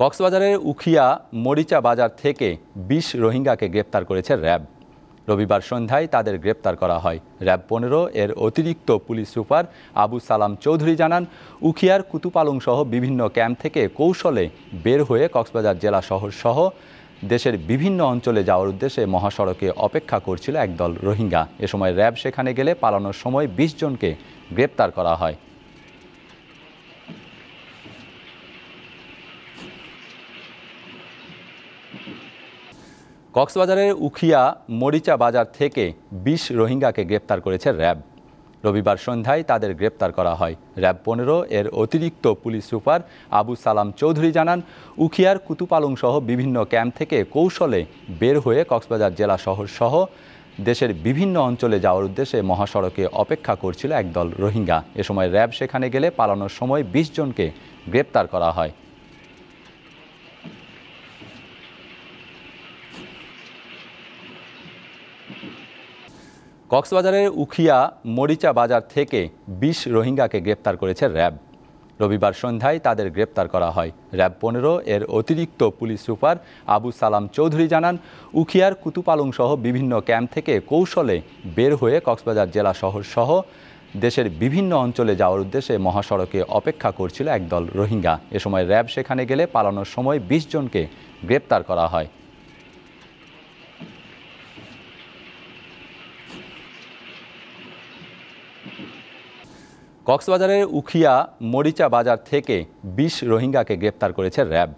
কক্সবাজারের উখিয়া মরিচা বাজার থেকে ২০ রোহিঙ্গাকে গ্রেপ্তার করেছে র্যাব। রবিবার সন্ধ্যায় তাদের গ্রেপ্তার করা হয়। র্যাব ১৫ এর অতিরিক্ত পুলিশ সুপার আবু সালাম চৌধুরী জানান, উখিয়ার কুতুপালং সহ বিভিন্ন ক্যাম্প থেকে কৌশলে বের হয়ে কক্সবাজার জেলা শহর সহ দেশের বিভিন্ন অঞ্চলে যাওয়ার উদ্দেশ্যে মহাসড়কে অপেক্ষা করছিল একদল রোহিঙ্গা। এ সময় র্যাব সেখানে গেলে পালানোর সময় ২০ জনকে গ্রেপ্তার করা হয়। কক্সবাজারের উখিয়া মরিচা বাজার থেকে ২০ রোহিঙ্গাকে গ্রেপ্তার করেছে র্যাব। রবিবার সন্ধ্যায় তাদের গ্রেপ্তার করা হয়। র্যাব ১৫ এর অতিরিক্ত পুলিশ সুপার আবু সালাম চৌধুরী জানান, উখিয়ার কুতুপালং সহ বিভিন্ন ক্যাম্প থেকে কৌশলে বের হয়ে কক্সবাজার জেলা শহর সহ দেশের বিভিন্ন অঞ্চলে যাওয়ার উদ্দেশ্যে মহাসড়কে অপেক্ষা করছিল একদল রোহিঙ্গা। এ সময় র্যাব সেখানে গেলে পালানোর সময় ২০ জনকে গ্রেপ্তার করা হয়। কক্সবাজারের উখিয়া মরিচা বাজার থেকে ২০ রোহিঙ্গাকে গ্রেপ্তার করেছে র্যাব। রবিবার সন্ধ্যায় তাদের গ্রেপ্তার করা হয়। র্যাব ১৫ এর অতিরিক্ত পুলিশ সুপার আবু সালাম চৌধুরী জানান, উখিয়ার কুতুপালং সহ বিভিন্ন ক্যাম্প থেকে কৌশলে বের হয়ে কক্সবাজার জেলা শহর সহ দেশের বিভিন্ন অঞ্চলে যাওয়ার উদ্দেশ্যে মহাসড়কে অপেক্ষা করছিল একদল রোহিঙ্গা। এ সময় র্যাব সেখানে গেলে পালানোর সময় ২০ জনকে গ্রেপ্তার করা হয়। কক্সবাজারের উখিয়া মরিচা বাজার থেকে ২০ রোহিঙ্গাকে গ্রেপ্তার করেছে র্যাব।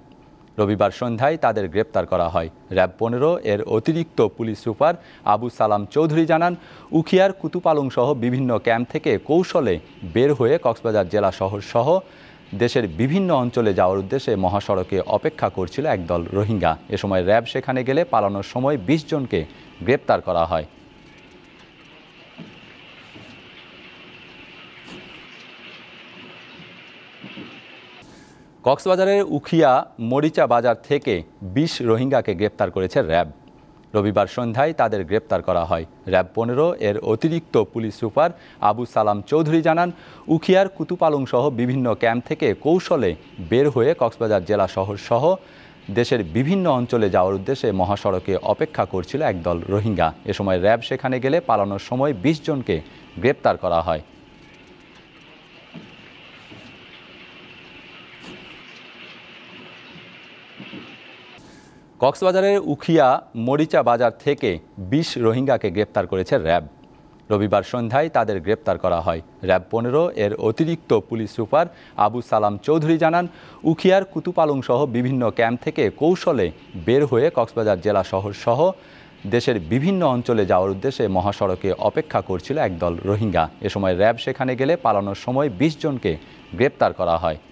রবিবার সন্ধ্যায় তাদের গ্রেপ্তার করা হয়। র্যাব ১৫ এর অতিরিক্ত পুলিশ সুপার আবু সালাম চৌধুরী জানান, উখিয়ার কুতুপালং সহ বিভিন্ন ক্যাম্প থেকে কৌশলে বের হয়ে কক্সবাজার জেলা শহর সহ দেশের বিভিন্ন অঞ্চলে যাওয়ার উদ্দেশ্যে মহাসড়কে অপেক্ষা করছিল একদল রোহিঙ্গা। এ সময় র্যাব সেখানে গেলে পালানোর সময় ২০ জনকে গ্রেপ্তার করা হয়। কক্সবাজারের উখিয়া মরিচা বাজার থেকে ২০ রোহিঙ্গাকে গ্রেপ্তার করেছে র্যাব। রবিবার সন্ধ্যায় তাদের গ্রেপ্তার করা হয়। র্যাব ১৫ এর অতিরিক্ত পুলিশ সুপার আবু সালাম চৌধুরী জানান, উখিয়ার কুতুপালং সহ বিভিন্ন ক্যাম্প থেকে কৌশলে বের হয়ে কক্সবাজার জেলা শহর সহ দেশের বিভিন্ন অঞ্চলে যাওয়ার উদ্দেশ্যে মহাসড়কে অপেক্ষা করছিল একদল রোহিঙ্গা। এ সময় র্যাব সেখানে গেলে পালানোর সময় ২০ জনকে গ্রেপ্তার করা হয়। কক্সবাজারের উখিয়া মরিচা বাজার থেকে ২০ রোহিঙ্গাকে গ্রেপ্তার করেছে র্যাব। রবিবার সন্ধ্যায় তাদের গ্রেপ্তার করা হয়। র্যাব ১৫ এর অতিরিক্ত পুলিশ সুপার আবু সালাম চৌধুরী জানান, উখিয়ার কুতুপালং সহ বিভিন্ন ক্যাম্প থেকে কৌশলে বের হয়ে কক্সবাজার জেলা শহর সহ দেশের বিভিন্ন অঞ্চলে যাওয়ার উদ্দেশ্যে মহাসড়কে অপেক্ষা করছিল একদল রোহিঙ্গা। এ সময় র্যাব সেখানে গেলে পালানোর সময় ২০ জনকে গ্রেপ্তার করা হয়।